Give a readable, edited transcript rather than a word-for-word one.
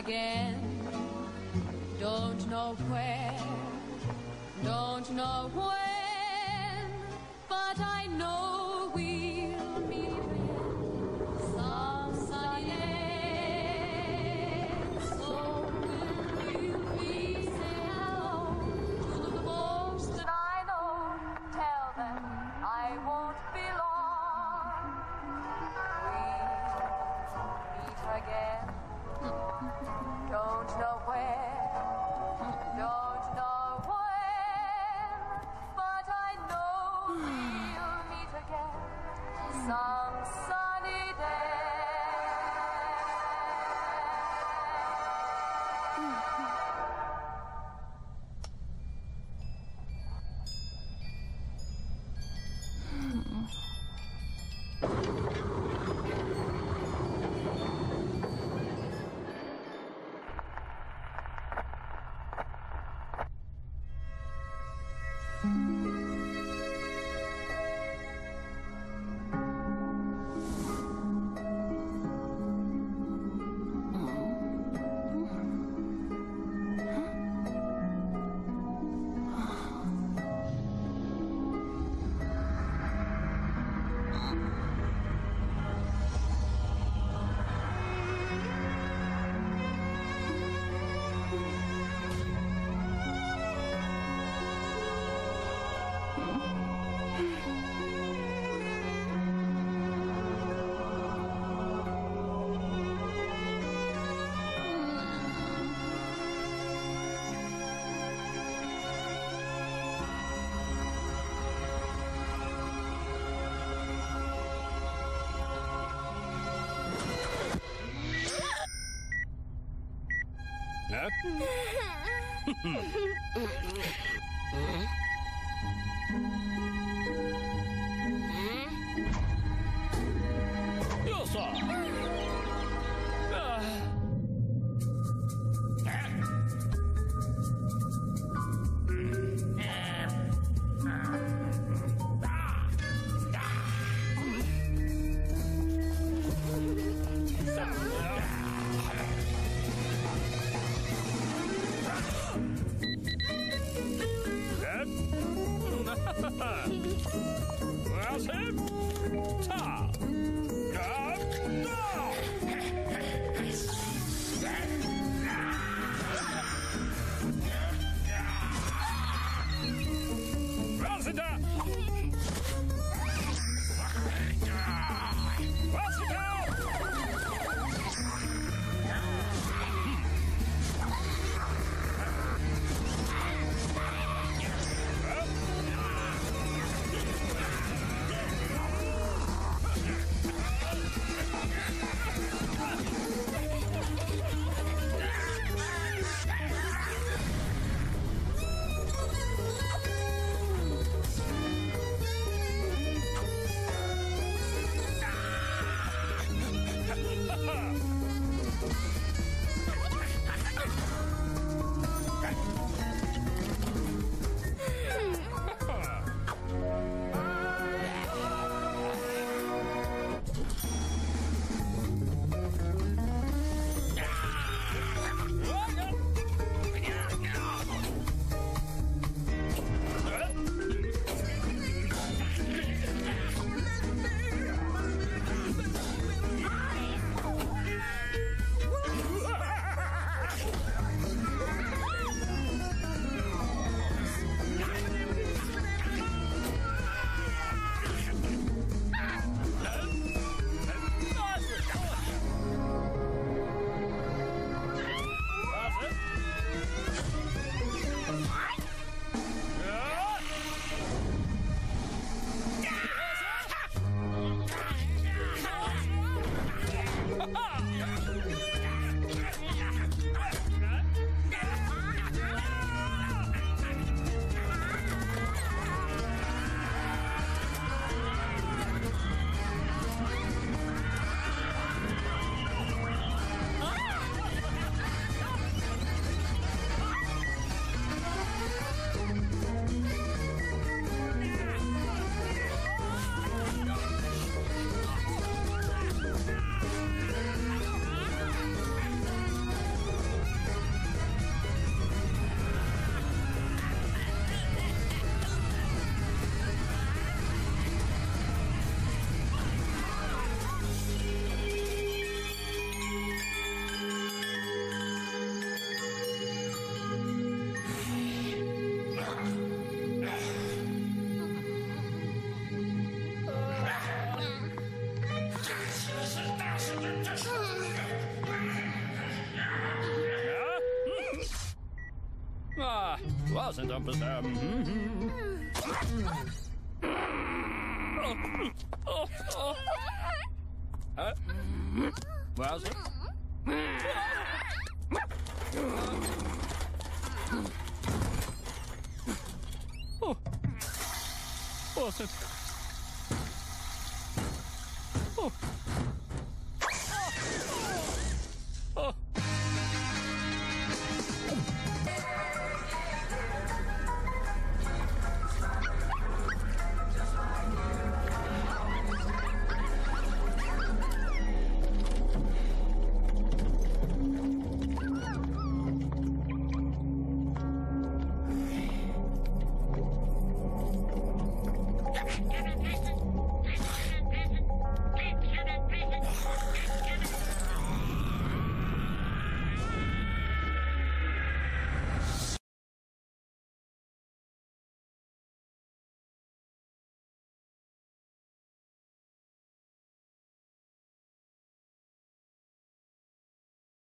again. Don't know where, don't know when, but I know we'll meet again. Some sunny day, so we'll be saying hello to the folks that I know. Tell them I won't be long. We'll meet again. Don't know where. Don't know when, but I know we'll meet again some sunny wasn't a Sam. Was it? Oh. Was it?